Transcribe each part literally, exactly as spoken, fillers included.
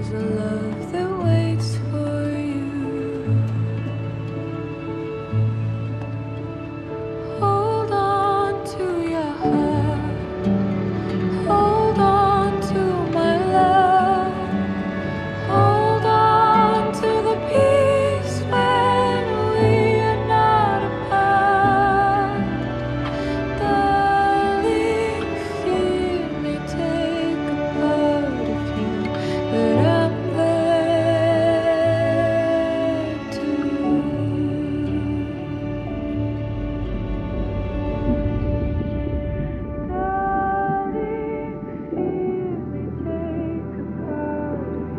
There's a love that waits for you. Hold on to your heart. Hold on to my love. Hold on to the peace when we are not apart. Darling, fear may take a part of you, but I'm there too. Darling, fear may take a part of you, but I'm there too.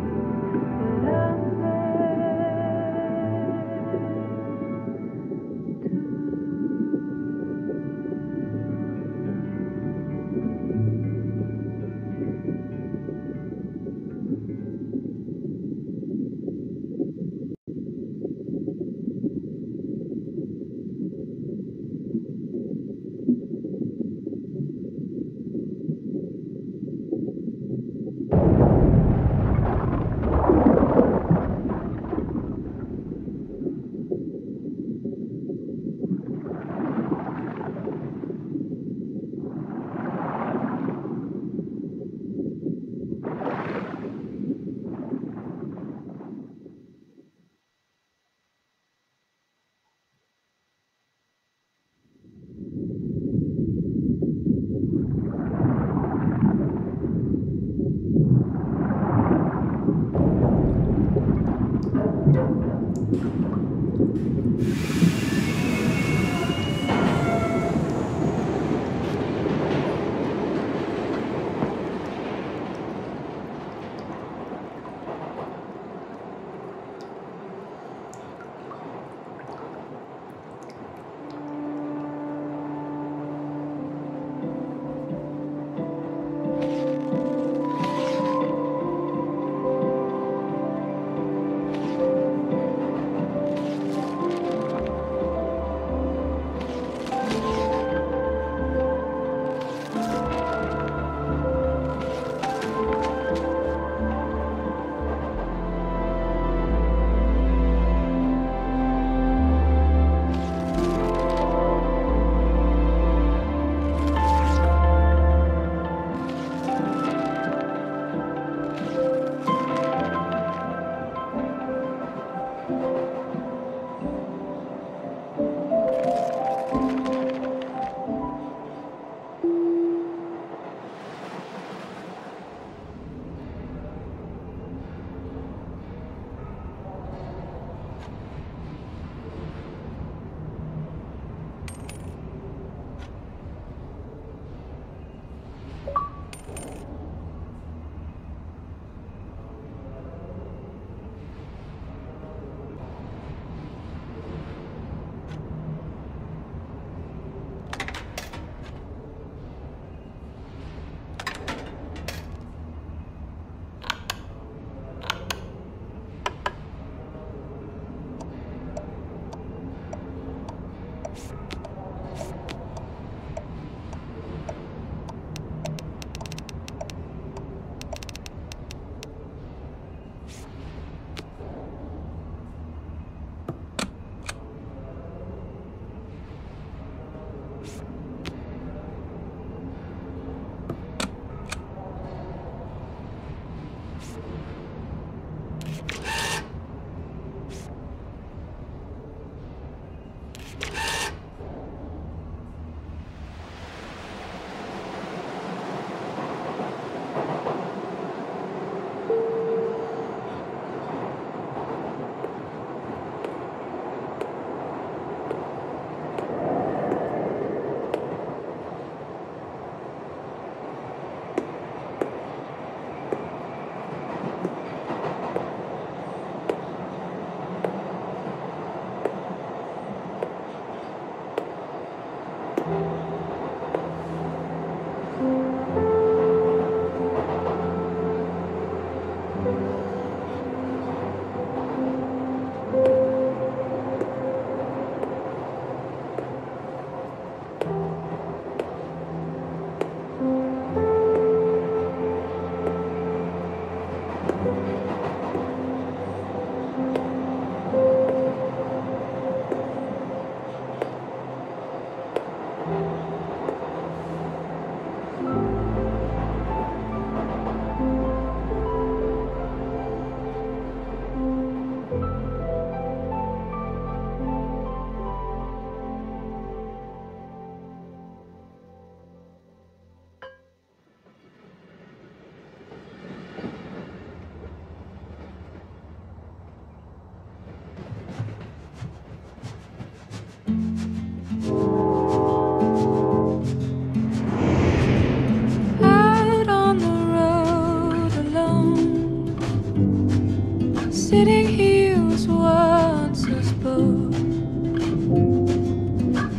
Sitting here was once us both.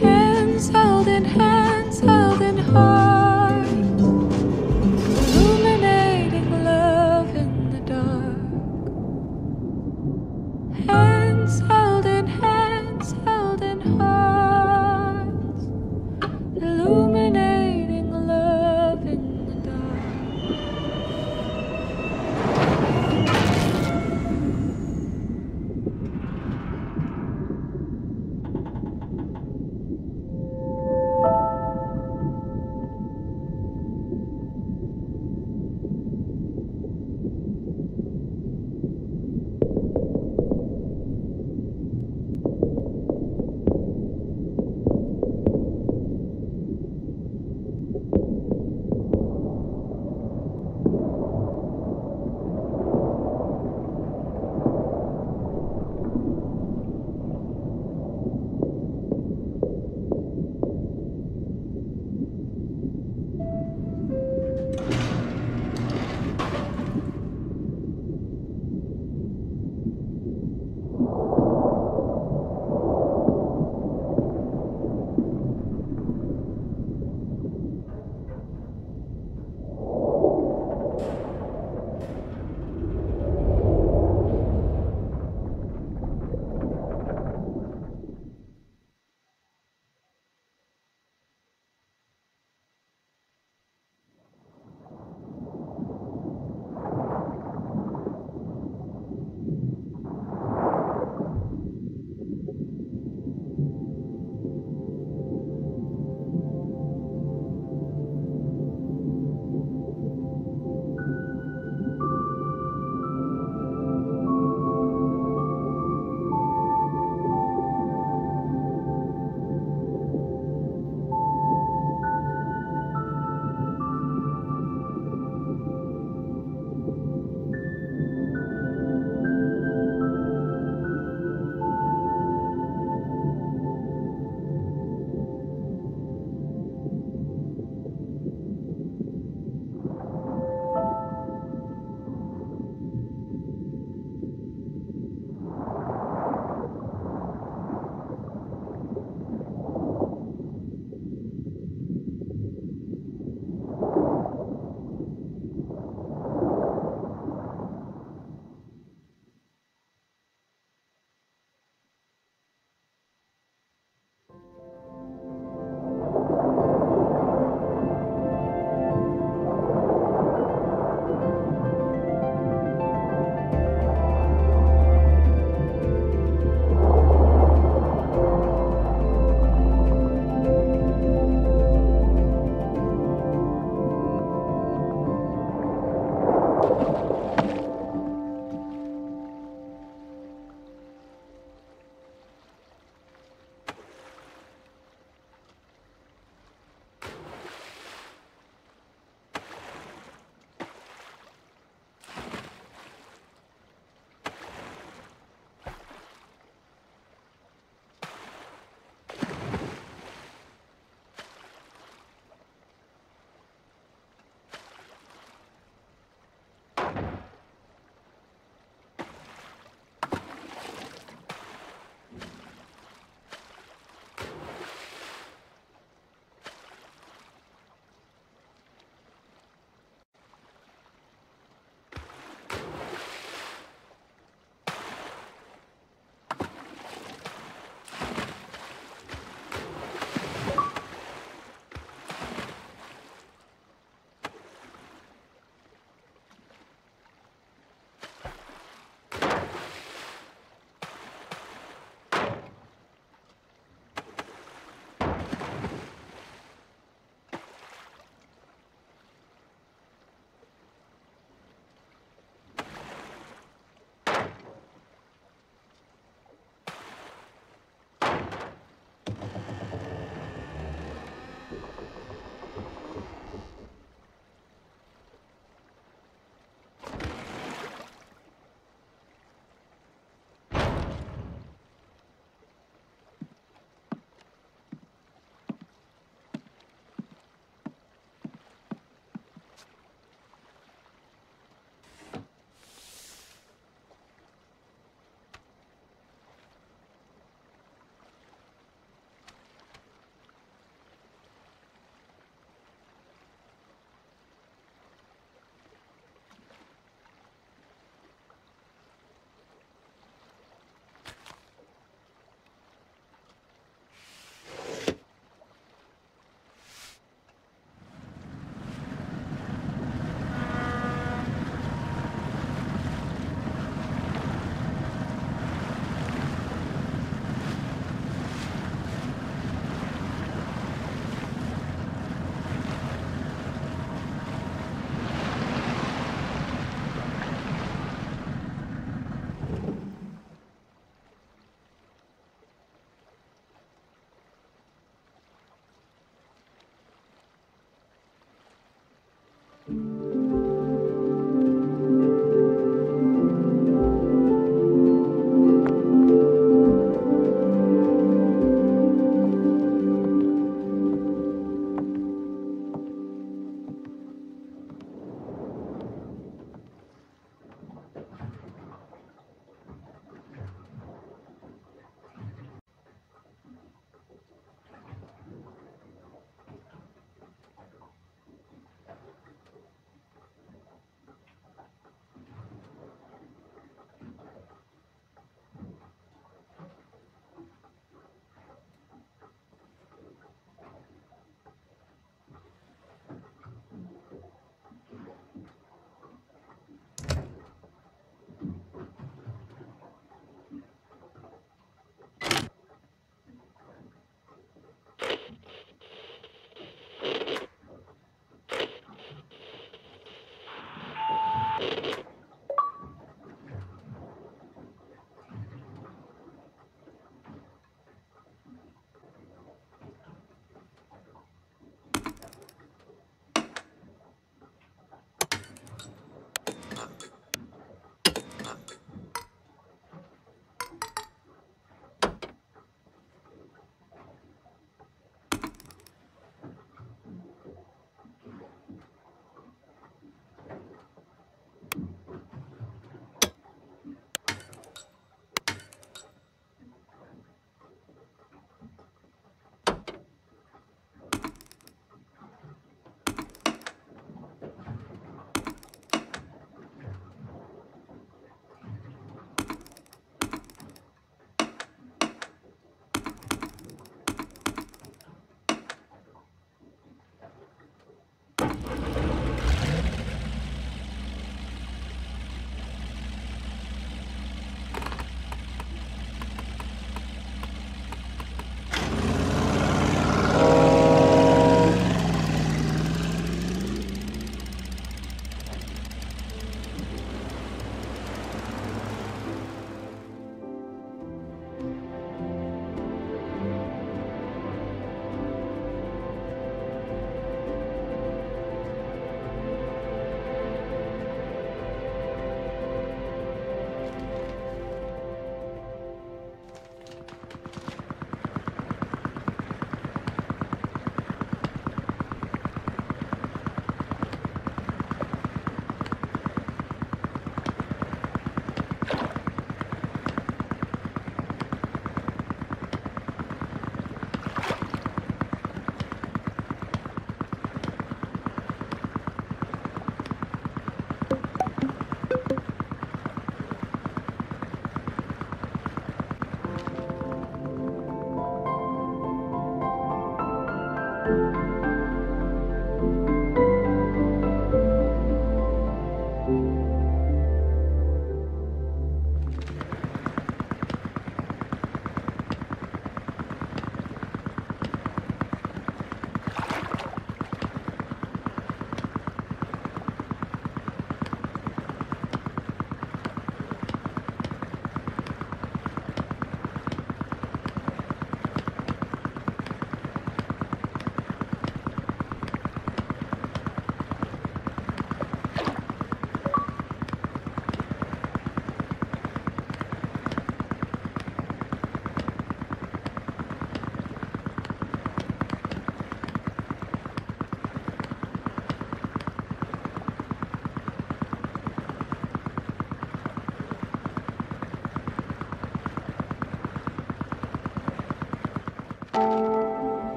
Hands held in hands, held in hearts, illuminating love in the dark. Hands held in hands, held in hearts, illuminating love in the dark.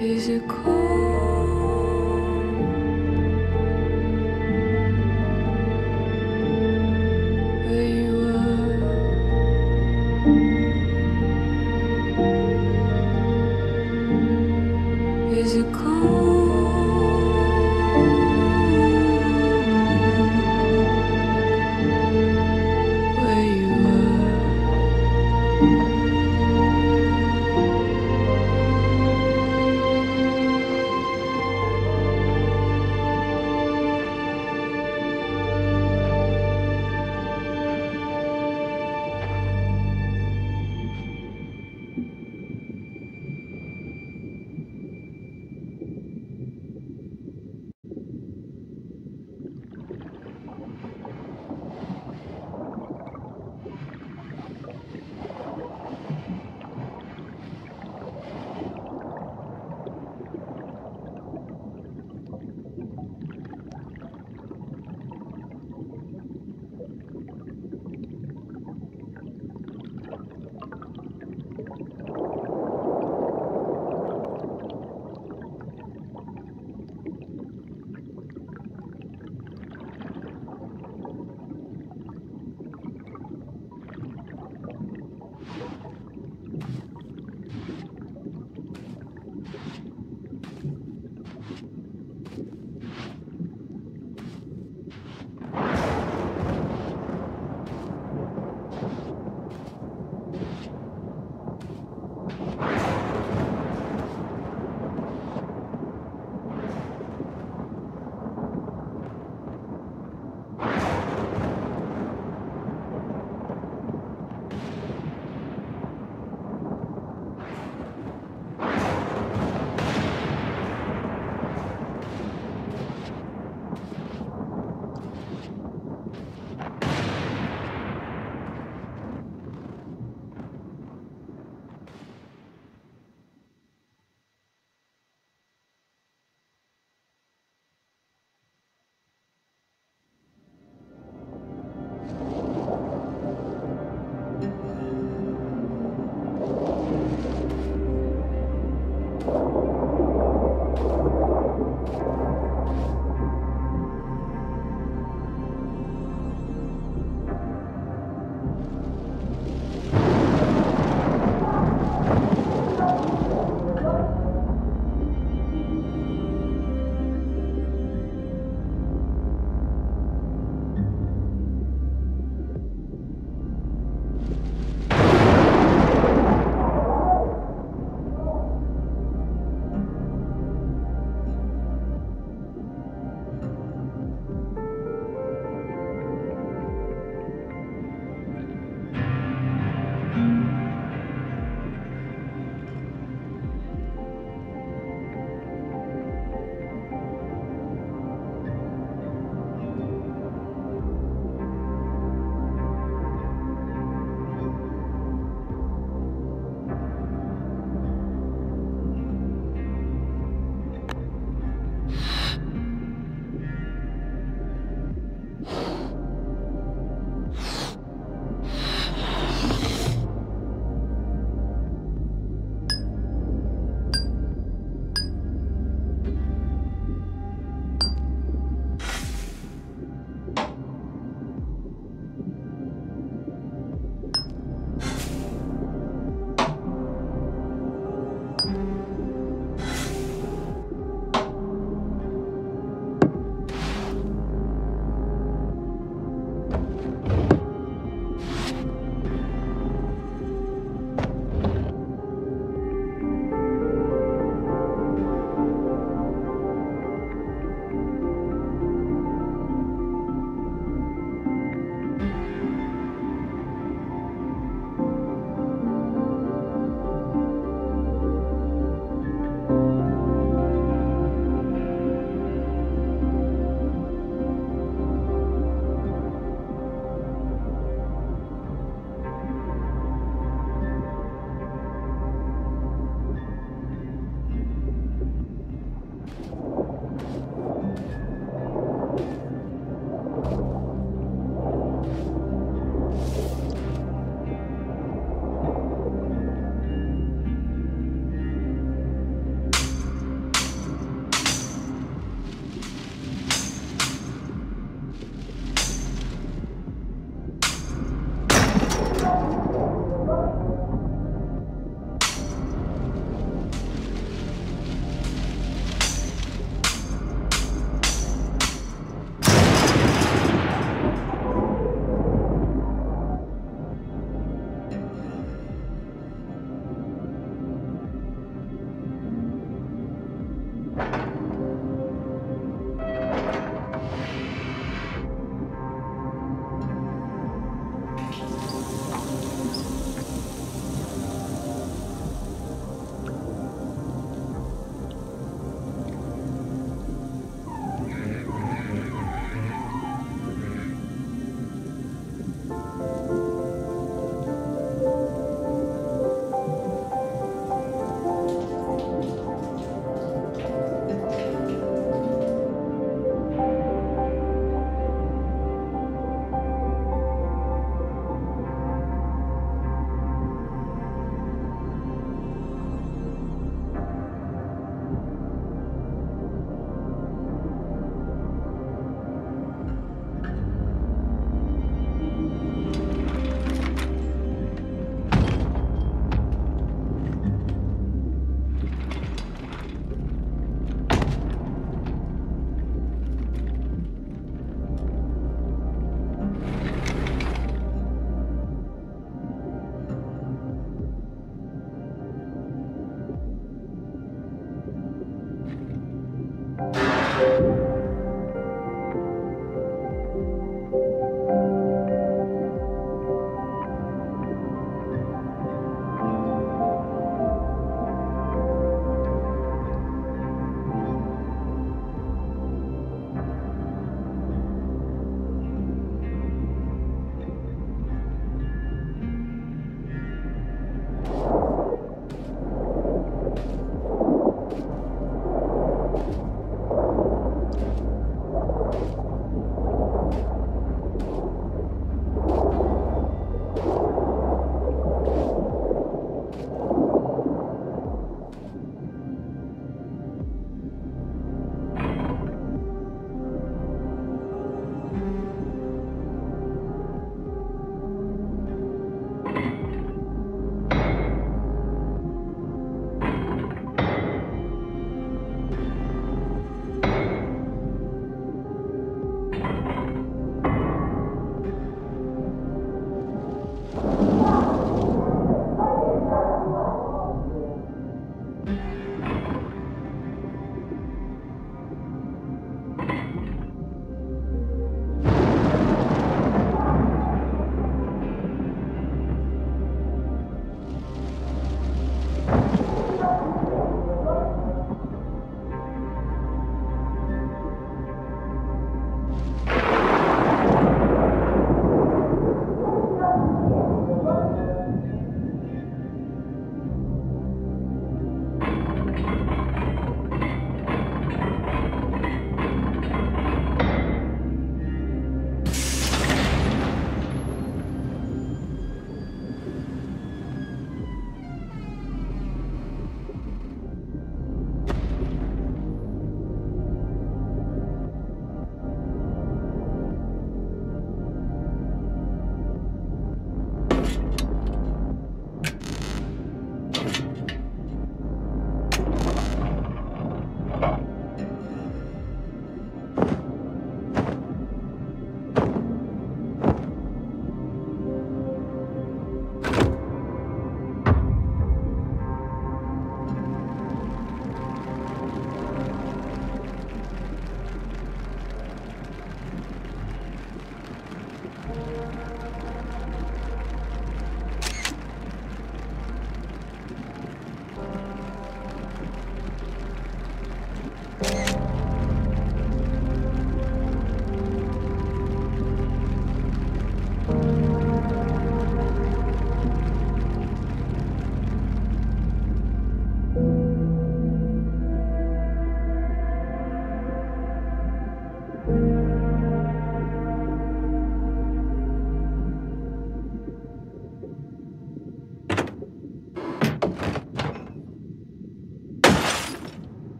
Is it cold? Where you are? Is it cold?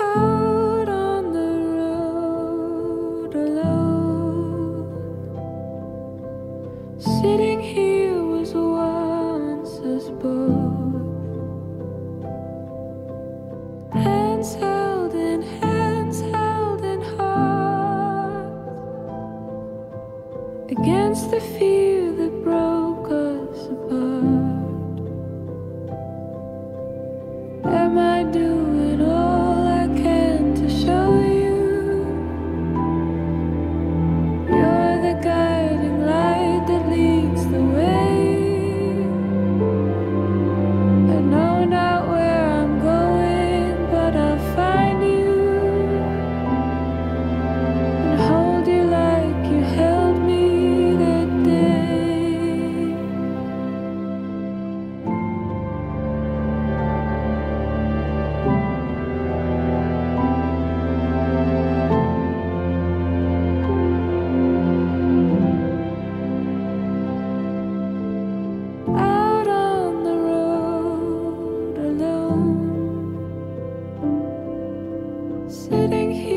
Out on the road alone, sitting here was once us both, hands held in hands held in heart, against the fear that broke us apart. Am I doing all sitting here?